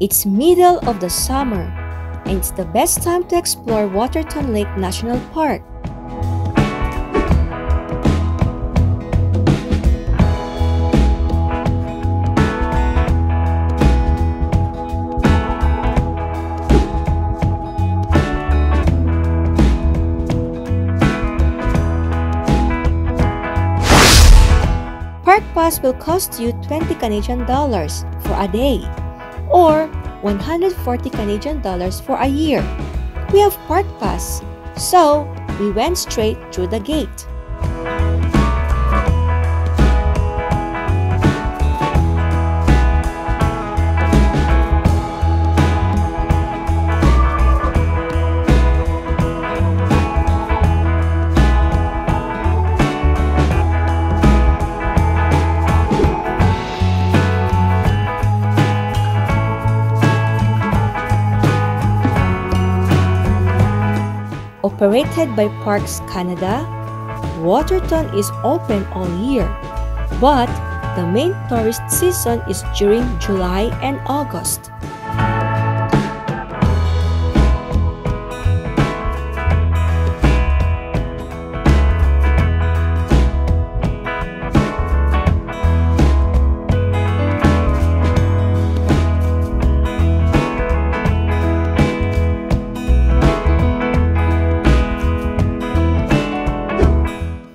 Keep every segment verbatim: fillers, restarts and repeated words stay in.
It's middle of the summer, and it's the best time to explore Waterton Lake National Park. Park pass will cost you twenty Canadian dollars for a day, or one hundred forty Canadian dollars for a year. We have park pass, so we went straight through the gate. Operated by Parks Canada, Waterton is open all year, but the main tourist season is during July and August.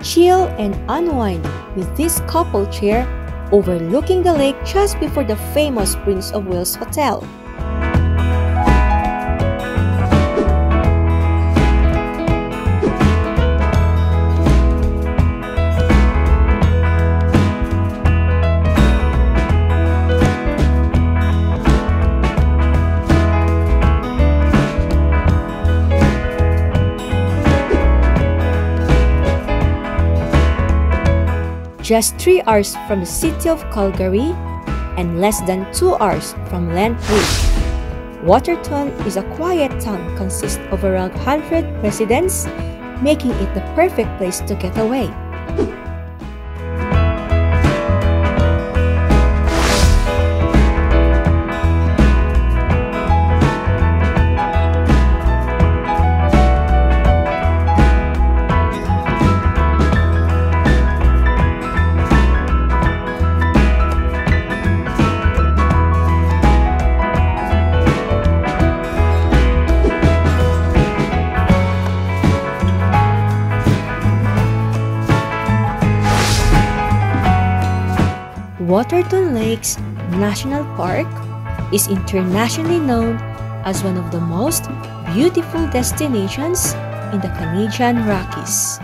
Chill and unwind with this couple chair overlooking the lake just before the famous Prince of Wales Hotel. Just three hours from the city of Calgary and less than two hours from Lethbridge. Waterton is a quiet town consisting of around one hundred residents, making it the perfect place to get away. Waterton Lakes National Park is internationally known as one of the most beautiful destinations in the Canadian Rockies.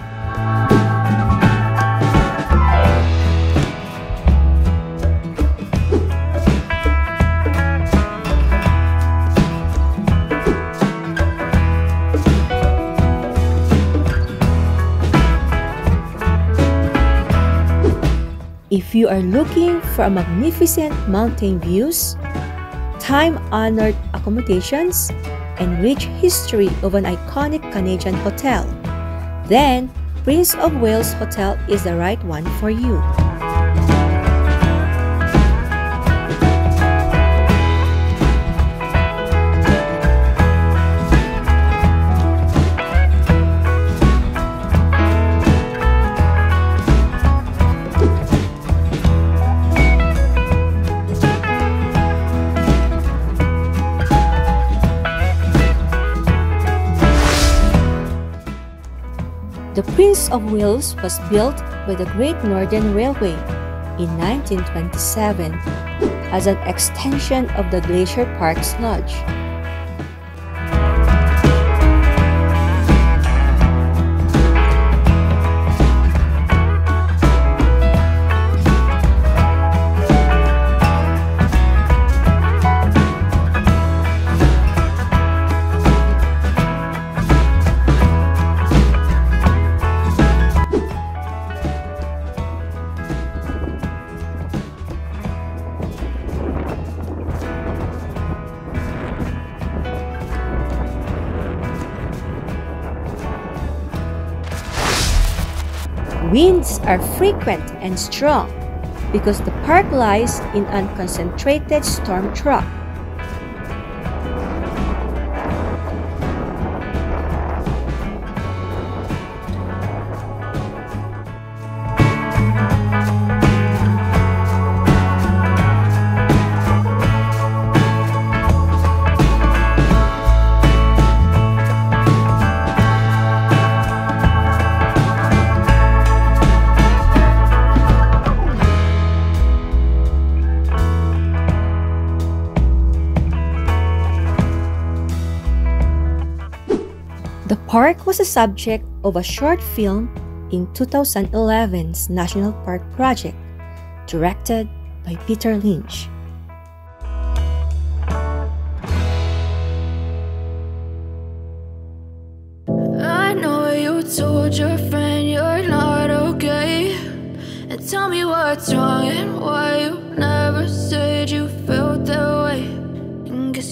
If you are looking for a magnificent mountain views, time-honored accommodations, and rich history of an iconic Canadian hotel, then Prince of Wales Hotel is the right one for you. The Prince of Wales was built by the Great Northern Railway in nineteen twenty-seven as an extension of the Glacier Park Lodge. Winds are frequent and strong because the park lies in a concentrated storm trough. park was the subject of a short film in two thousand eleven's National Park Project, directed by Peter Lynch. I know you told your friend you're not okay, and tell me what's wrong and why you never said you felt that way. And guess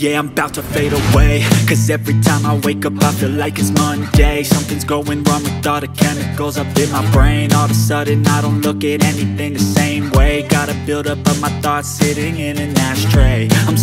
Yeah, I'm about to fade away, cause every time I wake up I feel like it's Monday. Something's going wrong with all the chemicals up in my brain. All of a sudden I don't look at anything the same way. Gotta build up of my thoughts sitting in an ashtray. I'm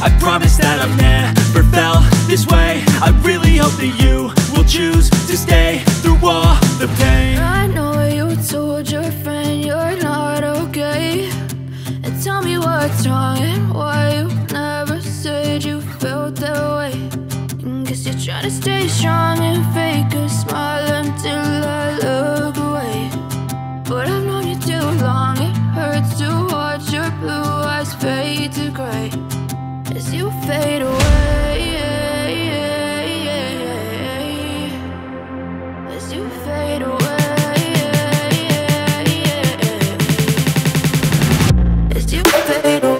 I promise that I've never felt this way. I really hope that you will choose to stay through all the pain. I know you told your friend you're not okay, and tell me what's wrong and why you never said you felt that way. Guess you're trying to stay strong and fake a smile until I look away. But I've known you too long, it hurts to watch your blue eyes fade to grey as you fade away, as you fade away, as you fade away.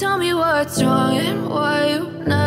Tell me what's wrong and why you